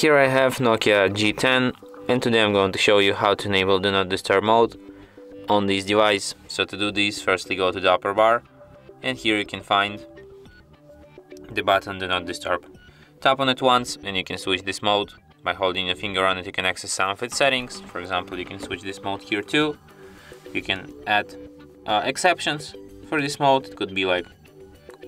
Here I have Nokia G10, and today I'm going to show you how to enable Do Not Disturb mode on this device. So to do this, firstly go to the upper bar, and here you can find the button Do Not Disturb. Tap on it once, and you can switch this mode. By holding your finger on it, you can access some of its settings. For example, you can switch this mode here too. You can add exceptions for this mode. It could be like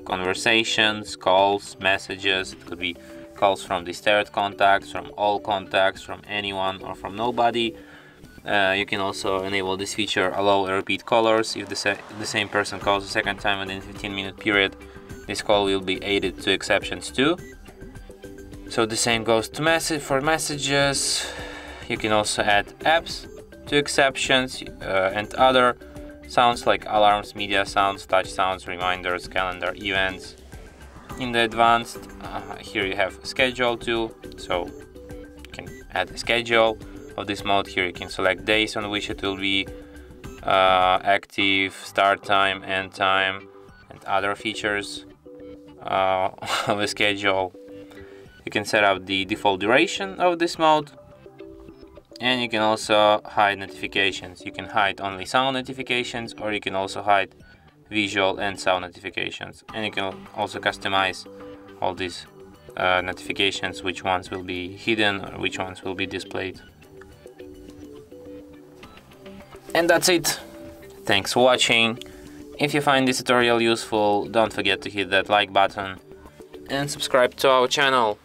conversations, calls, messages. It could be calls from disturbed contacts, from all contacts, from anyone or from nobody. You can also enable this feature, allow repeat callers. If the same person calls a second time within 15-minute period, this call will be added to exceptions too. So the same goes to messages. You can also add apps to exceptions and other sounds like alarms, media sounds, touch sounds, reminders, calendar, events. In the advanced, here you have schedule too, so you can add a schedule of this mode. Here you can select days on which it will be active, start time, end time, and other features of the schedule. You can set up the default duration of this mode, and you can also hide notifications. You can hide only sound notifications, or you can also hide visual and sound notifications, and you can also customize all these notifications, which ones will be hidden or which ones will be displayed. And that's it. Thanks for watching. If you find this tutorial useful, don't forget to hit that like button and subscribe to our channel.